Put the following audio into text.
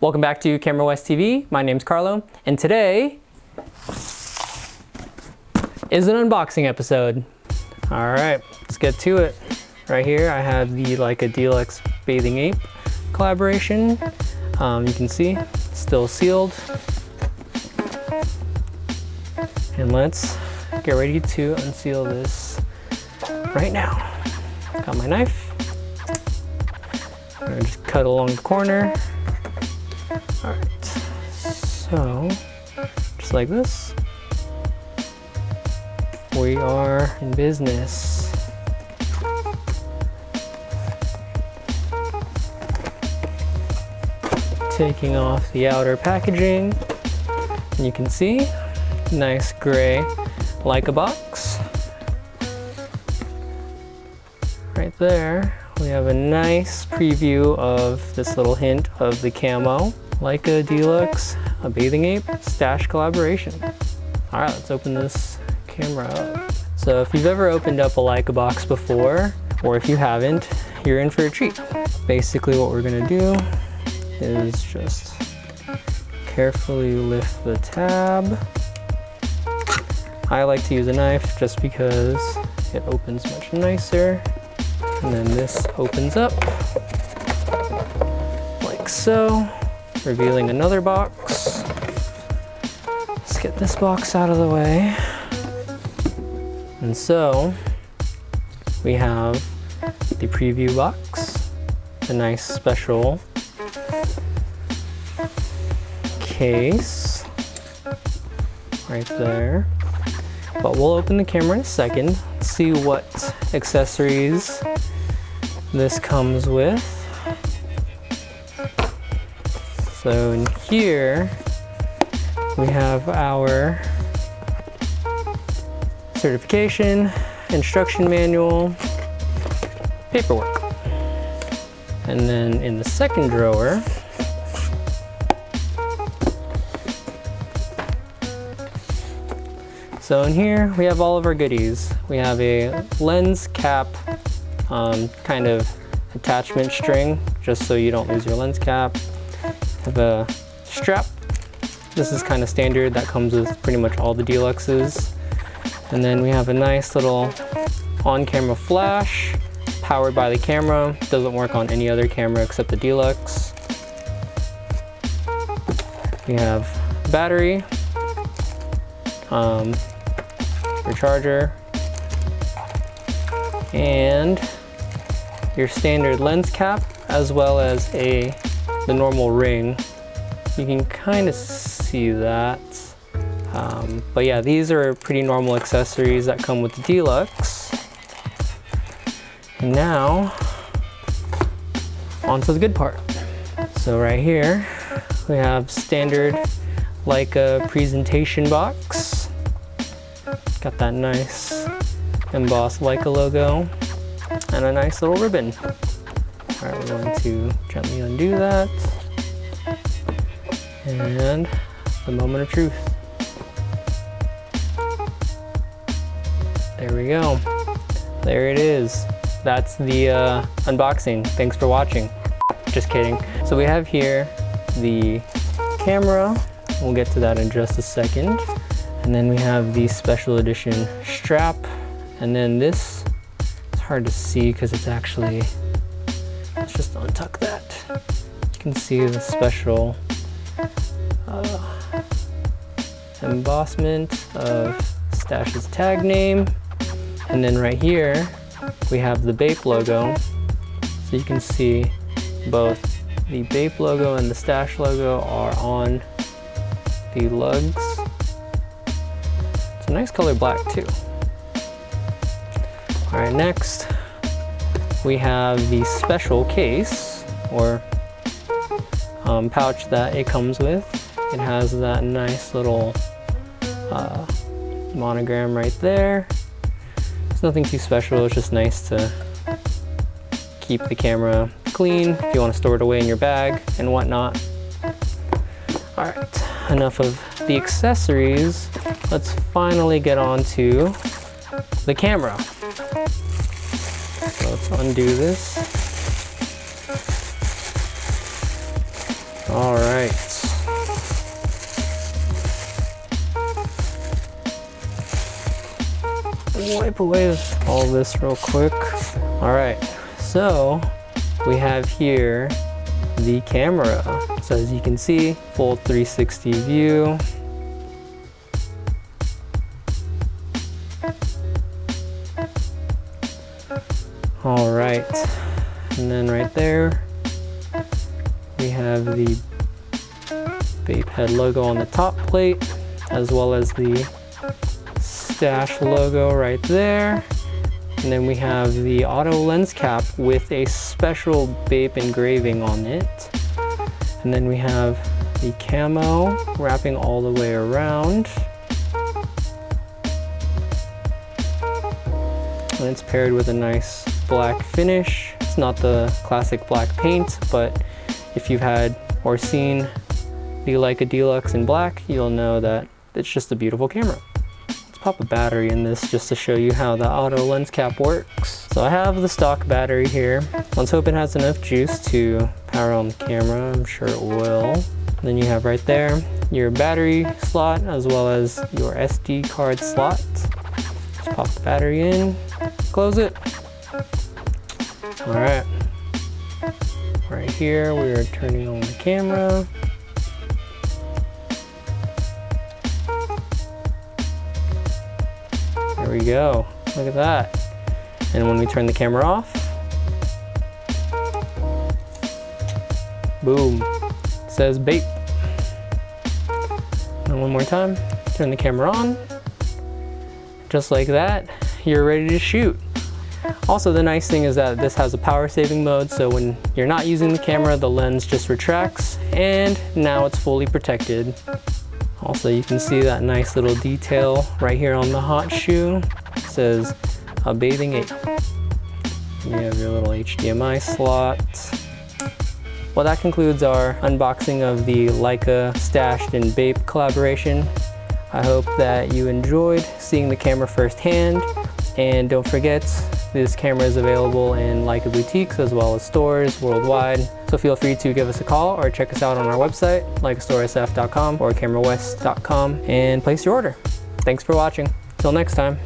Welcome back to Camera West TV. My name's Carlo, and today is an unboxing episode. All right, let's get to it. Right here, I have the Leica DLX Bathing Ape collaboration. You can see, still sealed. And let's get ready to unseal this right now. Got my knife. I'm gonna just cut along the corner. All right, so just like this, we are in business. Taking off the outer packaging, and you can see, nice gray Leica box. Right there, we have a nice preview of this little hint of the camo. Leica DLX, A Bathing Ape, Stash collaboration. All right, let's open this camera up. So if you've ever opened up a Leica box before, or if you haven't, you're in for a treat. Basically what we're gonna do is just carefully lift the tab. I like to use a knife just because it opens much nicer. And then this opens up like so. Revealing another box. Let's get this box out of the way. And so we have the preview box, a nice special case right there. But we'll open the camera in a second, see what accessories this comes with. So in here, we have our certification, instruction manual, paperwork. And then in the second drawer, so in here, we have all of our goodies. We have a lens cap kind of attachment string, just so you don't lose your lens cap. Have a strap. This is kind of standard, that comes with pretty much all the DLXs. And then we have a nice little on-camera flash, powered by the camera. Doesn't work on any other camera except the DLX. We have battery, your charger, and your standard lens cap, as well as the normal ring. You can kind of see that. But yeah, these are pretty normal accessories that come with the DLX. And now, on to the good part. So right here, we have standard Leica presentation box. Got that nice embossed Leica logo and a nice little ribbon. All right, we're going to gently undo that. And the moment of truth. There we go. There it is. That's the unboxing. Thanks for watching. Just kidding. So we have here the camera. We'll get to that in just a second. And then we have the special edition strap. And then this, it's hard to see because it's actually, let's just untuck that. You can see the special embossment of Stash's tag name. And then right here, we have the Bape logo. So you can see both the Bape logo and the Stash logo are on the lugs. It's a nice color black too. All right, next. We have the special case or pouch that it comes with. It has that nice little monogram right there. It's nothing too special, it's just nice to keep the camera clean if you want to store it away in your bag and whatnot. All right, enough of the accessories. Let's finally get on to the camera. So let's undo this. All right. Wipe away all this real quick. All right, so we have here the camera. So as you can see, full 360 view. All right, and then right there, we have the APE HEAD logo on the top plate, as well as the Stash logo right there. And then we have the auto lens cap with a special Bape engraving on it. And then we have the camo wrapping all the way around. And it's paired with a nice black finish. It's not the classic black paint, but if you've had or seen the Leica Deluxe in black, you'll know that it's just a beautiful camera. Pop a battery in this just to show you how the auto lens cap works. So I have the stock battery here. Let's hope it has enough juice to power on the camera. I'm sure it will. And then you have right there your battery slot as well as your SD card slot. Just pop the battery in, close it. All right. Right here, we are turning on the camera. There we go, look at that. And when we turn the camera off, boom, it says Bape. And one more time, turn the camera on. Just like that, you're ready to shoot. Also, the nice thing is that this has a power saving mode, so when you're not using the camera, the lens just retracts, and now it's fully protected. Also, you can see that nice little detail right here on the hot shoe. It says A Bathing Ape. You have your little HDMI slot. Well, that concludes our unboxing of the Leica Stash and Bape collaboration. I hope that you enjoyed seeing the camera firsthand. And don't forget, this camera is available in Leica boutiques as well as stores worldwide. So feel free to give us a call or check us out on our website, leicastoresf.com or camerawest.com, and place your order. Thanks for watching. Till next time.